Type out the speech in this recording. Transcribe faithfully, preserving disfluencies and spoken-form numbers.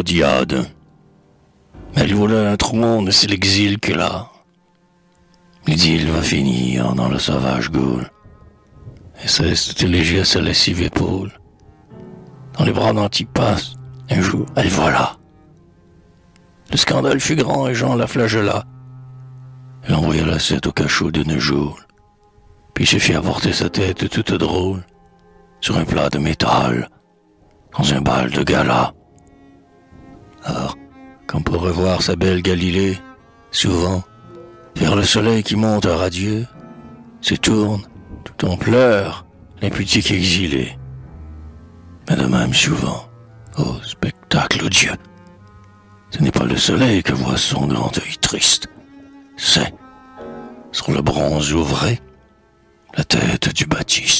Hérodiade. Elle voulait un trône et c'est l'exil qu'elle a. L'idylle va finir dans le sauvage Gaule. Et c'était léger à sa lessive épaule. Dans les bras d'Antipas, un jour, elle voilà. Le scandale fut grand et Jean la flagella. Elle envoya l'assiette au cachot de Néjoul, puis se fit apporter sa tête toute drôle sur un plat de métal, dans un bal de gala. Alors, comme pour revoir sa belle Galilée, souvent, vers le soleil qui monte radieux, se tourne, tout en pleurs, l'impudique exilée. Mais de même souvent, ô spectacle odieux, ce n'est pas le soleil que voit son grand œil triste, c'est, sur le bronze ouvré, la tête du Baptiste.